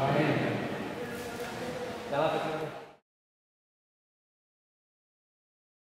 Amén.